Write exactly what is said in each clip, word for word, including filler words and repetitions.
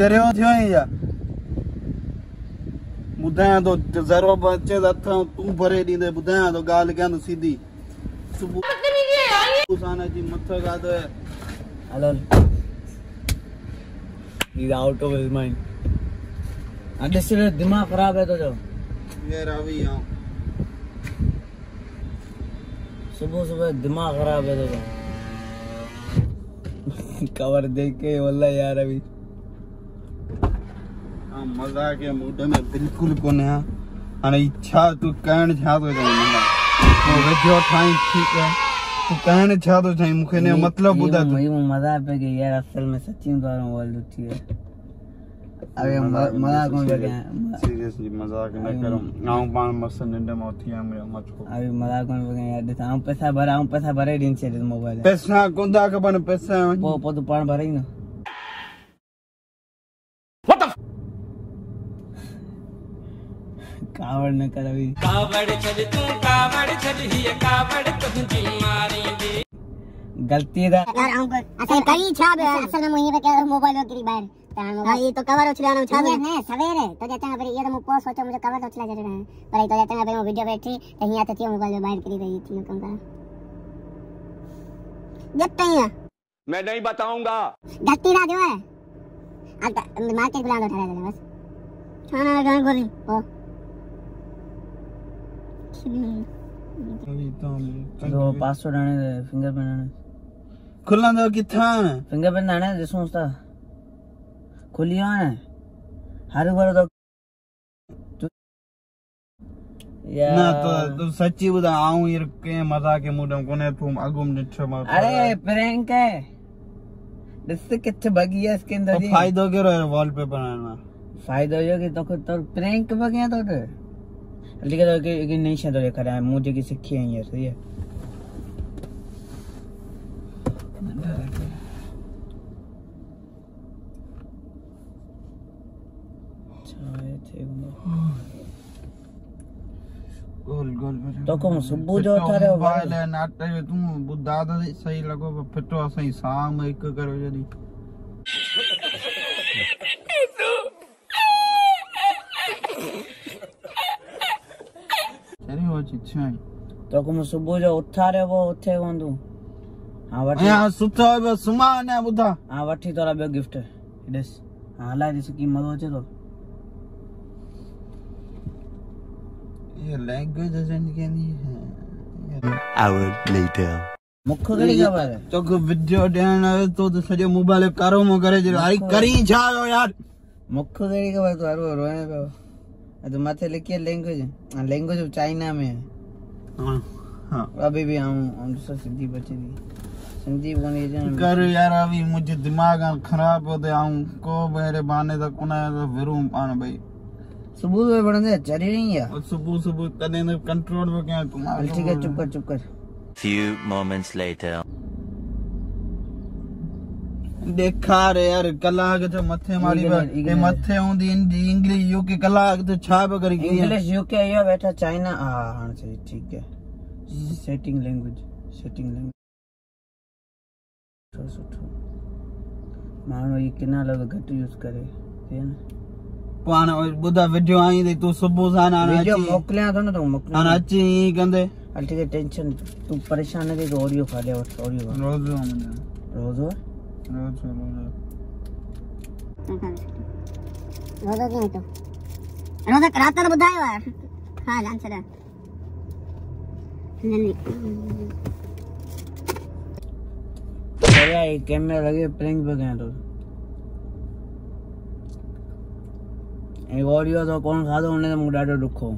चरियो थियो या बुधाया तो जरो बच्चे अथा तू भरे दींदे बुधाया तो गाल क्या तो सीधी सुबह उसाना जी मत्था गादो है hello is out of his mind अंदर से दिमाग खराब है तो जो ये रावी यहां सुबह सुबह दिमाग खराब है तो कवर देख के वल्ला यार अभी हां मजा के मूड में बिल्कुल कोने हां अने इच्छा तू कहन छा तो जाई तो वीडियो ठाई ठीक है तू कहन छा तो जाई मुखे ने मतलब बुदा तो मजा पे के यार असल में सचिन द्वारा बोल उठी है अरे मजा कोन लगे सीरियसली मजाक ना करो नाउ पान मस्त निंद में होती है मेरे मत को अरे मजाक कोन लगे यार था हम पैसा भरा हम पैसा भरे दिन से मोबाइल पैसा कोंदा के बन पैसा वो पो तो पान भरे ना व्हाट द कावड़ न कर अभी कावड़ छड तू कावड़ छड ही कावड़ तुझी मारी दे गलती दा यार हम असल करी छा असल में यहीं पे कह मोबाइल वगैरह बाहर हां ये तो कवर उछलाना उछा दे है सवेरे तो जाता है पर ये तो मु को सोचा मुझे कवर उछला जा रहा है पर ये तो जाता है भाई वो वीडियो बैठी कहीं आते थे मोबाइल में बाहर करी गई थी मैं कहूंगा जब तैया मैं नहीं बताऊंगा गलती दा जो है अब मार्केट बुला उठा ले बस खाना गान गोली ओ अभी तो जो पासवर्ड आने फिंगरप्रिंट आने खुलना दो किथा फिंगरप्रिंट आने दिसो उसका खुलिया है हर बार तो यार ना तो तू सच्ची बता आऊं यार के मजाक के मूड में कोने तुम अगुम निछो मत अरे प्रैंक है इससे किथे भगिया इसके अंदर तो फायदा क्या रहा है वॉलपेपर आना फायदा यो कि तो खुद तो प्रैंक भगिया तो तो लिखा तो कि नहीं शायद ये करा है मुझे की सीखी है यार सही है गोल गोल तो को सुबह जो था रे मोबाइल है नाटे में तू बुद्धा दादा सही लगो फिटो असई शाम एक करो जदी तेरी हो छिछाई तो को सुबह जो उठा रे वो उठे वंदू हां वठी हां सुतो बे सुमा ने बुद्धा हां वठी तोरा बे गिफ्ट दिस हां ला दिस की मरो छे तो ये लैंग्वेज जिंदगी नहीं है आवर लेटर मुख गली खबर तो को वीडियो देन आवे तो तो सजे मोबाइल कारो मो करे जे आई करी जाओ यार मुख गली खबर तो अरो रोने पे आ तो माथे लिखिए लैंग्वेज आ लैंग्वेज ऑफ चाइना में हां हां अभी भी हम हम तो सिद्धि बची थी संदीप बोले जन कर यार अभी मुझे दिमाग खराब हो दे आऊं को मेरे बाने तक कोना विरूम पान भाई सुबह सुबह बड़े चरी नहीं है और सुबह सुबह तने ने कंट्रोल में क्या तुम्हारा ठीक है चुप कर चुप कर few moments later देखा रे यार कला के तो मथे मारी ये मथे हुंदी इंग्लिश यू के कला तो छाप कर की इंग्लिश यू के यो बैठा चाइना हां सही ठीक है सेटिंग लैंग्वेज सेटिंग लैंग्वेज मानो ये कितना लोग घट यूज करे है ना पाना और बुदा वीडियो आई दे तू सुबह सा ना वीडियो मोकले तो ना तो मोकले ना अच्छी कंदे अल ठीक है टेंशन तू परेशान है के ओरियो खा ले ओरियो रोज हो मने रोज हो रोज हो रोज हो तो रोज रात ना बुदायो यार हां जान चला अरे ये कैमरा लगे प्रैंक पे गया तो ए ओरियो तो कौन खादो उन्ने तो मुंह डाडो दुखो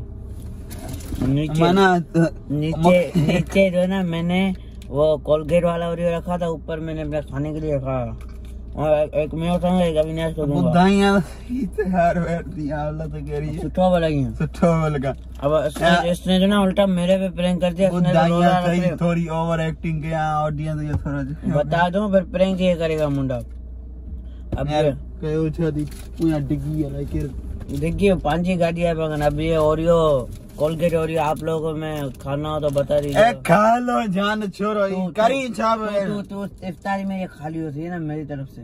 नीचे माना नीचे नीचे जो ना मैंने वो कोलगेट वाला ओरियो रखा था ऊपर मैंने अपने खाने के लिए रखा और एक मैं उठाऊंगा एक अविनाश को दूंगा बुधाइयां यार बैठ दिया अल्लाह तो कह रही है सुठो वाली सुठो वाला अब इसने जो ना उल्टा मेरे पे प्रैंक कर दिया इसने बुधाइयां थोड़ी ओवर एक्टिंग किया ऑडियंस ये थोड़ा बता दूं फिर प्रैंक ये करेगा मुंडा अब कहो छादी पूरा डिगी है लाइक देखिए पांची गाड़ी है बगन अब ये ओरियो कोलगेट ओरियो आप लोगों में खाना हो तो बता दीजिए ए खा लो जान छोरो करी छाप तू तू इफ्तारी में ये खा लियो थी ना मेरी तरफ से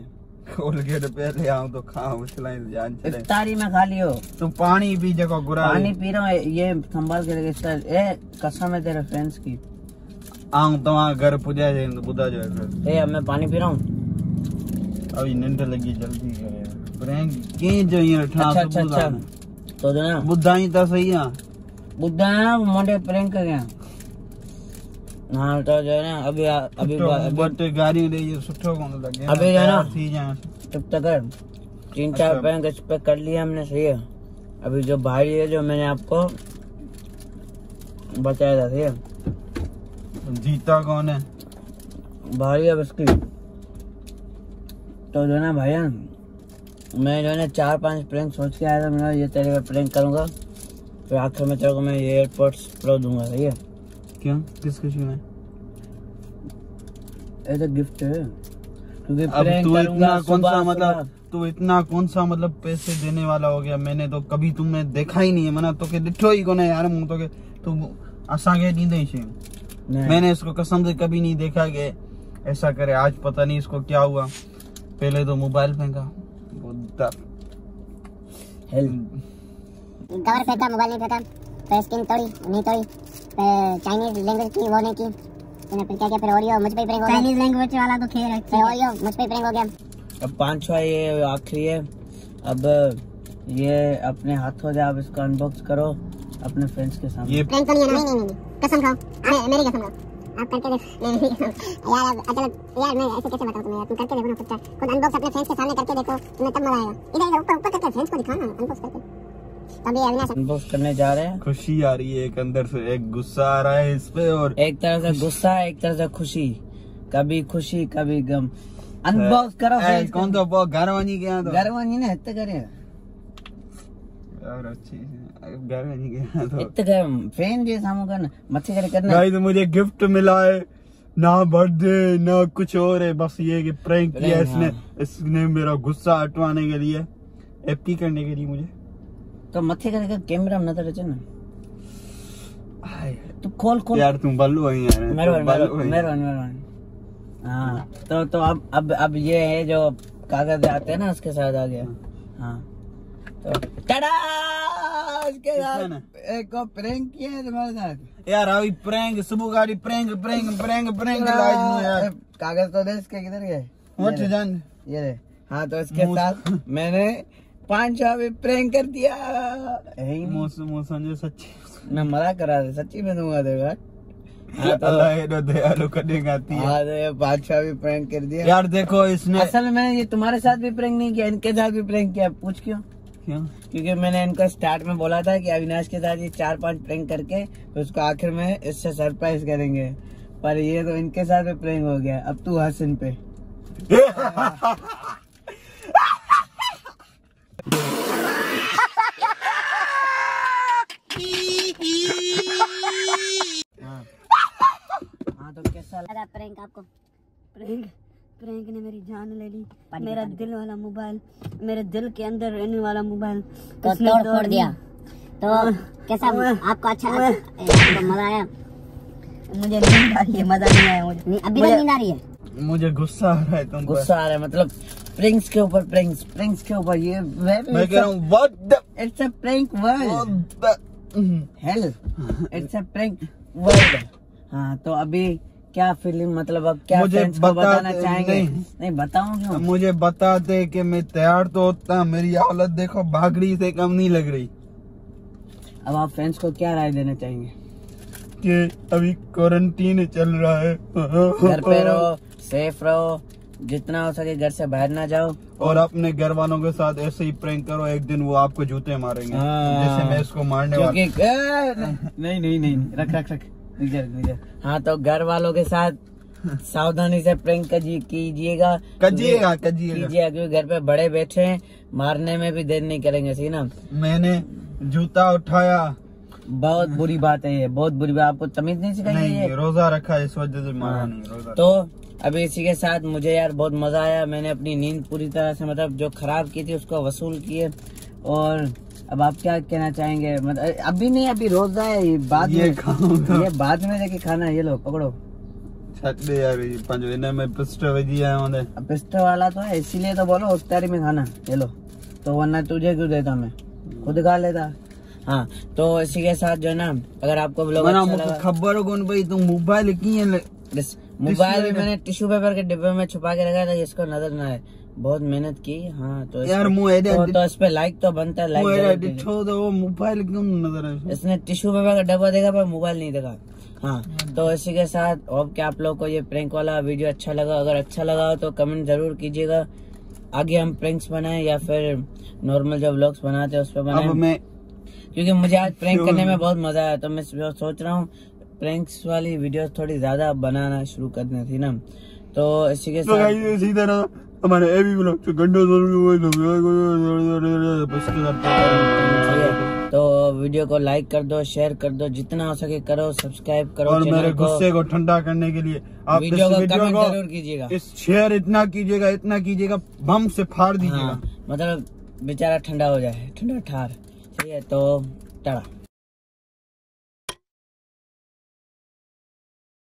कोलगेट पे ले आऊं तो खाऊं, जान चले। इफ्तारी में खा लियो। तू पानी पी जगह गुरा पानी पी रहा हूँ, ये संभाल के रखिस्ता। ए कसम है तेरे फ्रेंड्स की, आऊं तुम्हारा घर पूजा जाए तो बुदा जाए फिर। ए अब मैं पानी पी रहा हूँ, अभी नींद लगी जल्दी करे प्रैंक के जो ये उठा। अच्छा अच्छा तो ना बुदा ही तो सही है, बुदा मोंडे प्रैंक गया ना तो जो है ना। अभी अभी अभी गाड़ी ले ये सुठो कोन लगे अभी जो है ना सी जा तब तक तीन चार बैंक इस पे कर लिया हमने, सही है। अभी जो भाई है जो मैंने आपको बताया था, सही है। जीता कौन है भाई? अब इसकी तो जो है ना भैया मैं जो है ना चार पांच प्रैंक सोच के आया था। मैं ये तेरे पे प्रैंक करूंगा फिर आखिर में तेरे को मैं ये एयरपॉड्स प्रो दूंगा, सही है। क्यों किस खुशी में? ऐसा गिफ्ट है क्योंकि प्रैंक करूंगा। कौन सा मतलब तू इतना कौन सा मतलब पैसे देने वाला हो गया? मैंने तो कभी तुमने देखा ही नहीं है, मना तो के दिठो ही कोने यार मुंह तो के तू आशा के नहीं दे छे। मैंने इसको कसम से कभी नहीं देखा के ऐसा करे। आज पता नहीं इसको क्या हुआ, पहले तो मोबाइल फेंका बुद्धा हेल दवर फेंका, मोबाइल नहीं फेंका, पे स्किन तोड़ी नहीं तोड़ी, चाइनीज लैंग्वेज की वो नहीं की, मैंने फिर क्या क्या फिर ओरियो मुझ पे प्रैंक हो गया। चाइनीज लैंग्वेज वाला तो खेल रखा है, ओरियो मुझ पे प्रैंक हो गया। अब पांचवा ये आखिरी है। अब ये अपने हाथों से आप इसको अनबॉक्स करो अपने फ्रेंड्स के सामने। ये प्रैंक नहीं है, नहीं नहीं नहीं कसम खाओ, अरे मेरी कसम खाओ आप करके देखो। नहीं नहीं यार अचानक यार मैं ऐसे कैसे बताऊं तुम्हें, तुम करके देखो ना खुद का, खुद अनबॉक्स अपने फ्रेंड्स के सामने करके देखो तुम्हें तब मजा आएगा। इधर ऊपर ऊपर करके फ्रेंड्स को दिखाना अनबॉक्स करके। अभी अविनाश अनबॉक्स करने जा रहे हैं। खुशी आ रही है एक अंदर से, एक गुस्सा आ रहा है इस पे, और एक तरह से गुस्सा है एक तरह से खुशी, कभी खुशी कभी गम। अनबॉक्स करो फ्रेंड्स। कौन तो बहुत गरवानी गया तो गरवानी ने हत्या करे यार, अच्छी गरवानी गया तो इतने फ्रेंड ये सामू करना मच्छी करे करना। गाइस मुझे गिफ्ट मिला है, ना बर्थडे ना कुछ और है, बस ये कि प्रैंक किया इसने, इसने मेरा गुस्सा हटवाने के लिए हैप्पी करने के लिए मुझे तो मथे करके कैमरा में नजर रखे ना। तू खोल खोल यार तुम बल्लू है यार, मेहरबान मेहरबान मेहरबान। हां तो तो अब अब अब ये है जो कागज आते हैं ना उसके साथ आ गया। हां तो टाडा इसके साथ एक को प्रैंक किया है तुम्हारे साथ यार। अभी प्रैंक सुबह गाड़ी प्रैंक प्रैंक प्रैंक प्रैंक लाज नो यार। कागज तो देख के किधर गए उठ जान ये रे। हां तो इसके साथ मैंने पांच अभी प्रैंक कर दिया है। मौसम मौसम जो सच्ची मैं मरा करा दे सच्ची में दूंगा देगा अल्लाह ये तो दयालु करेगा ती हां। ये पांच अभी प्रैंक कर दिया यार। देखो इसने असल में ये तुम्हारे साथ भी प्रैंक नहीं किया, इनके साथ भी प्रैंक किया। पूछ क्यों? क्यों? क्योंकि मैंने इनको स्टार्ट में बोला था कि अविनाश के साथ ये चार पांच प्रैंक करके तो उसको आखिर में इससे सरप्राइज करेंगे, पर ये तो इनके साथ भी प्रैंक हो गया। अब तू हंस इन पे। प्रैंक आपको प्रैंक प्रैंक ने मेरी जान ले ली, मेरा दिल वाला मोबाइल, मेरे दिल के अंदर रहने वाला मोबाइल तो तोड़ फोड़ दिया। तो कैसा आपको अच्छा लगा? तो मजा आया? मुझे नींद आ रही है, मजा नहीं आया मुझे, अभी तक नींद आ रही है मुझे, गुस्सा आ रहा है तुम गुस्सा आ रहा है मतलब प्रैंक्स के ऊपर प्रैंक्स प्रैंक्स के ऊपर। ये मैं कह रहा हूं what the it's a prank world hell it's a prank world. हां तो अभी क्या फीलिंग मतलब अब क्या फ्रेंड्स को बताना चाहेंगे? नहीं, नहीं बताऊं क्यों? मुझे बता दे कि मैं तैयार तो होता, मेरी हालत देखो भागड़ी से कम नहीं लग रही। अब आप फ्रेंड्स को क्या राय देना चाहेंगे? कि अभी क्वारंटीन चल रहा है, घर पे रहो, सेफ रहो, जितना हो सके घर से बाहर ना जाओ, और अपने घर वालों के साथ ऐसे ही प्रैंक करो, एक दिन वो आपको जूते मारेंगे जैसे मैं इसको मारने वाला हूं। नहीं नहीं नहीं रख रख रख निजर, निजर। हाँ तो घर वालों के साथ सावधानी से प्रैंक कीजिएगा कीजिएगा कीजिएगा क्योंकि घर पे बड़े बैठे हैं, मारने में भी देर नहीं करेंगे, सही ना। मैंने जूता उठाया, बहुत बुरी बात है ये, बहुत बुरी बात, आपको तमीज नहीं सिखाई है, रोजा रखा है इस वजह से मारा नहीं रोजा। तो अभी इसी के साथ मुझे यार बहुत मजा आया, मैंने अपनी नींद पूरी तरह से मतलब जो खराब की थी उसको वसूल किए। और अब आप क्या कहना चाहेंगे? मतलब अभी नहीं, अभी रोजा है, बाद ये में ये बाद में लेके खाना है। ये लोग पकड़ो पिस्टो वाला तो है, इसीलिए तो बोलो होशियारी में खाना ये लो, तो वरना तुझे क्यों देता, मैं खुद खा लेता। हाँ तो इसी के साथ जो है ना, अगर आपको खबर हो भाई, तुम मोबाइल की मोबाइल भी मैंने टिश्यू पेपर के डिब्बे में छुपा के रखा था, जिसको नजर ना आए, बहुत मेहनत की। हाँ तो यार मुँह तो, तो इस पे लाइक तो बनता है, लाइक वो मोबाइल क्यों नजर आए, इसने टिश्यू पेपर का डब्बा देखा पर मोबाइल नहीं देखा। हाँ तो इसी के साथ होप कि आप लोगों को ये प्रैंक वाला वीडियो अच्छा लगा, अगर अच्छा लगा हो तो कमेंट जरूर कीजिएगा, आगे हम प्रैंक्स बनाए या फिर नॉर्मल जो व्लॉग्स बनाते हैं उस पर बनाए, क्योंकि मुझे आज प्रैंक करने में बहुत मजा आया, तो मैं सोच रहा हूँ प्रैंक्स वाली वीडियो थोड़ी ज्यादा बनाना शुरू करनी थी ना। तो इसी के साथ हमारे एवी व्लॉग तो घंटों करते, तो वीडियो को लाइक कर दो, शेयर कर दो, जितना हो सके करो, सब्सक्राइब करो, और मेरे गुस्से को ठंडा करने के लिए आप वीडियो को कमेंट जरूर कीजिएगा, इस शेयर इतना कीजिएगा इतना कीजिएगा बम से फाड़ दीजिएगा, मतलब बेचारा ठंडा हो जाए, ठंडा ठार। ठीक है तो टाटा।